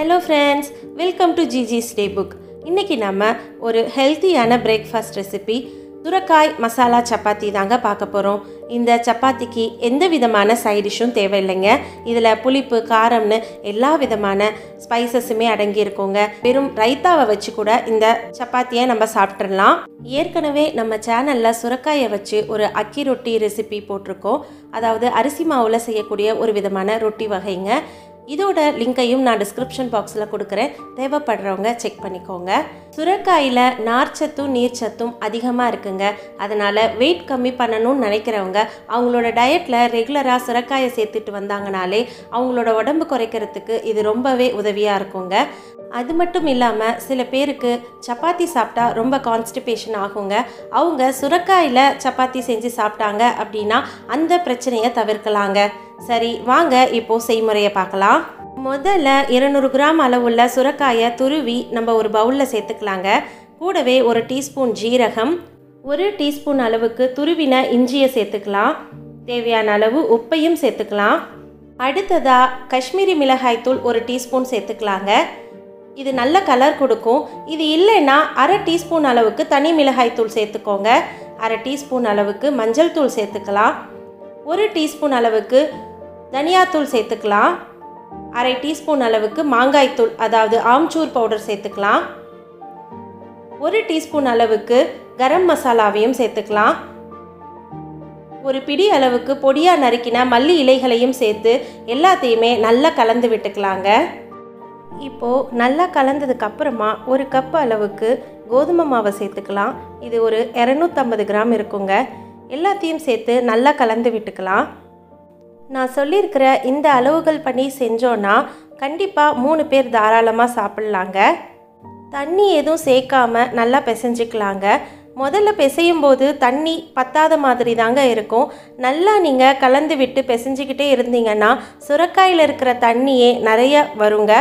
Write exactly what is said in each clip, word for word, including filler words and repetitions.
Hello friends, welcome to Gigi's Daybook. இன்னைக்கு நாம ஒரு ஹெல்தியான பிரேக்ஃபாஸ்ட் ரெசிபி சுரக்காய் மசாலா சப்பாத்தி தாங்க பார்க்க போறோம். இந்த சப்பாத்திக்கு எந்த விதமான சைட் டிஷ்ஷும் தேவையில்லைங்க. இதுல புளிப்பு, காரம்னு எல்லா விதமான ஸ்பைசஸுமே அடங்கி இருக்குங்க. வெறும் ரைத்தாவை வச்சு கூட இந்த சப்பாத்தியை நம்ம சாப்பிட்டுறலாம். ஏற்கனவே நம்ம சேனல்ல சுரக்காயை வச்சு ஒரு அக்கி ரொட்டி ரெசிபி போட்டிருக்கோம். அதாவது அரிசி மாவுல செய்யக்கூடிய ஒரு விதமான ரொட்டி வகைங்க. இதோட லிங்கையும் நான் டிஸ்கிரிப்ஷன் பாக்ஸில் கொடுக்குறேன். தேவைப்படுறவங்க செக் பண்ணிக்கோங்க. சுரக்காயில் நார்ச்சத்தும் நீர்ச்சத்தும் அதிகமாக இருக்குங்க. அதனால் வெயிட் கம்மி பண்ணணும்னு நினைக்கிறவங்க அவங்களோட டயட்டில் ரெகுலராக சுரக்காயை சேர்த்துட்டு வந்தாங்கனாலே அவங்களோட உடம்பு குறைக்கிறதுக்கு இது ரொம்பவே உதவியாக இருக்குங்க. அது மட்டும் இல்லாமல் சில பேருக்கு சப்பாத்தி சாப்பிட்டா ரொம்ப கான்ஸ்டிபேஷன் ஆகுங்க. அவங்க சுரக்காயில் சப்பாத்தி செஞ்சு சாப்பிட்டாங்க அப்படின்னா அந்த பிரச்சனையை தவிர்க்கலாங்க. சரி வாங்க இப்போது செய்முறையை பார்க்கலாம். முதல்ல இருநூறு கிராம் அளவுள்ள சுரக்காயை துருவி நம்ம ஒரு பவுலில் சேர்த்துக்கலாங்க. கூடவே ஒரு டீஸ்பூன் ஜீரகம், ஒரு டீஸ்பூன் அளவுக்கு துருவின இஞ்சியை சேர்த்துக்கலாம். தேவையான அளவு உப்பையும் சேர்த்துக்கலாம். அடுத்ததாக காஷ்மீரி மிளகாய்த்தூள் ஒரு டீஸ்பூன் சேர்த்துக்கலாங்க. இது நல்ல கலர் கொடுக்கும். இது இல்லைன்னா அரை டீஸ்பூன் அளவுக்கு தனி மிளகாய்த்தூள் சேர்த்துக்கோங்க. அரை டீஸ்பூன் அளவுக்கு மஞ்சள் தூள் சேர்த்துக்கலாம். ஒரு டீஸ்பூன் அளவுக்கு தனியாத்தூள் சேர்த்துக்கலாம். அரை டீஸ்பூன் அளவுக்கு மாங்காய்த்தூள் அதாவது ஆம்ச்சூர் பவுடர் சேர்த்துக்கலாம். ஒரு டீஸ்பூன் அளவுக்கு கரம் மசாலாவையும் சேர்த்துக்கலாம். ஒரு பிடி அளவுக்கு பொடியாக நறுக்கின மல்லி இலைகளையும் சேர்த்து எல்லாத்தையுமே நல்லா கலந்து விட்டுக்கலாங்க. இப்போது நல்லா கலந்ததுக்கப்புறமா ஒரு கப் அளவுக்கு கோதுமை மாவை சேர்த்துக்கலாம். இது ஒரு இரநூத்தம்பது கிராம் இருக்குங்க. எல்லாத்தையும் சேர்த்து நல்லா கலந்து விட்டுக்கலாம். நான் சொல்லியிருக்கிற இந்த அளவுகள் பண்ணி செஞ்சோன்னா கண்டிப்பாக மூணு பேர் தாராளமாக சாப்பிட்லாங்க. தண்ணி எதுவும் சேர்க்காமல் நல்லா பிசைஞ்சிக்கலாங்க. முதல்ல பிசையும் போது தண்ணி பத்தாத மாதிரி தாங்க இருக்கும். நல்லா நீங்கள் கலந்து விட்டு பிசைஞ்சிக்கிட்டே இருந்தீங்கன்னா சுரக்காயில் இருக்கிற தண்ணியே நிறைய வருங்க.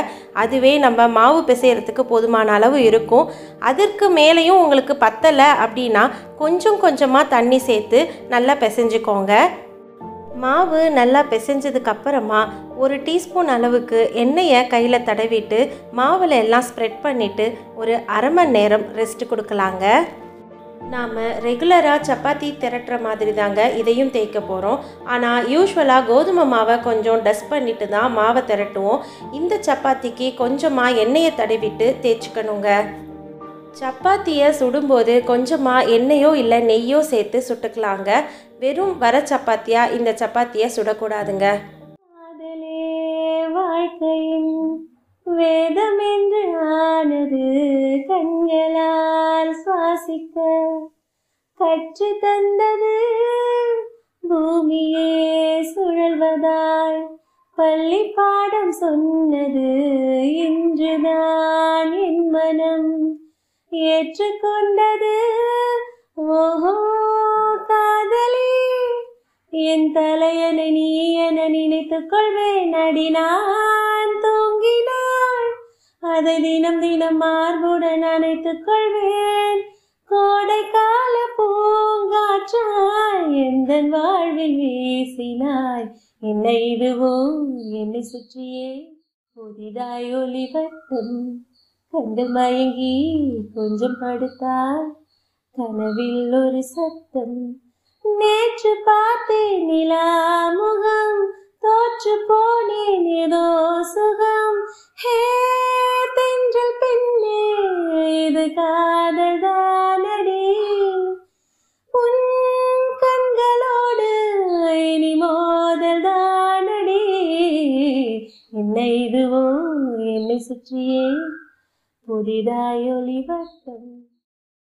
அதுவே நம்ம மாவு பிசைகிறதுக்கு போதுமான அளவு இருக்கும். அதற்கு மேலேயும் உங்களுக்கு பத்தலை அப்படின்னா கொஞ்சம் கொஞ்சமாக தண்ணி சேர்த்து நல்லா பிசைஞ்சிக்கோங்க. மாவு நல்லா பிசைஞ்சதுக்கப்புறமா ஒரு டீஸ்பூன் அளவுக்கு எண்ணெயை கையில் தடவிட்டு மாவில் எல்லாம் ஸ்ப்ரெட் பண்ணிவிட்டு ஒரு அரை மணி நேரம் ரெஸ்ட் கொடுக்கலாங்க. நாம் ரெகுலராக சப்பாத்தி திரட்டுற மாதிரி தாங்க இதையும் தேய்க்க போகிறோம். ஆனால் யூஸ்வலாக கோதுமை மாவை கொஞ்சம் டஸ்ட் பண்ணிட்டு தான் மாவை திரட்டுவோம். இந்த சப்பாத்திக்கு கொஞ்சமாக எண்ணெயை தடவிட்டு தேய்ச்சிக்கணுங்க. சப்பாத்தியை சுடும்போது கொஞ்சமாக எண்ணெயோ இல்லை நெய்யோ சேர்த்து சுட்டுக்கலாங்க. வெறும் வர சப்பாத்தியாக இந்த சப்பாத்தியை சுடக்கூடாதுங்க. வேதமென்று ஆனது கண்களால் சுவாசிக்க கற்று தந்தது பூமியே சுழல்வதால் பள்ளி பாடம் சொன்னது இன்றுதான் என் மனம் ஏற்றுக்கொண்டது. ஓஹோ காதலி என் தலையனை நீ என நினைத்துக் கொள்வேன். அடினான் தூங்கினாள் அதை தினம் தினம் மார்புடன் அணைத்துக் கொள்வேன். கோடை கால பூங்காற்றாய் எந்த வாழ்வில் வீசினாய் என்னை இதுவோ என்னை சுற்றியே புதிதாய் ஒளிவட்டும் கண்டு மயங்கி கொஞ்சம் படுத்தாய் கனவில் ஒரு சத்தம். நேற்று பார்த்தேன் நிலா முகம் தோற்று போனேன் ஏதோ சுகம். ஹே தென்றல் பெண்ணே இது காதல் தானடி உன் கண்களோடு இனி மோதல் தானடி என்னை இதுவோ என்னை சுற்றியே புதிதாய் ஒளிவட்டம்.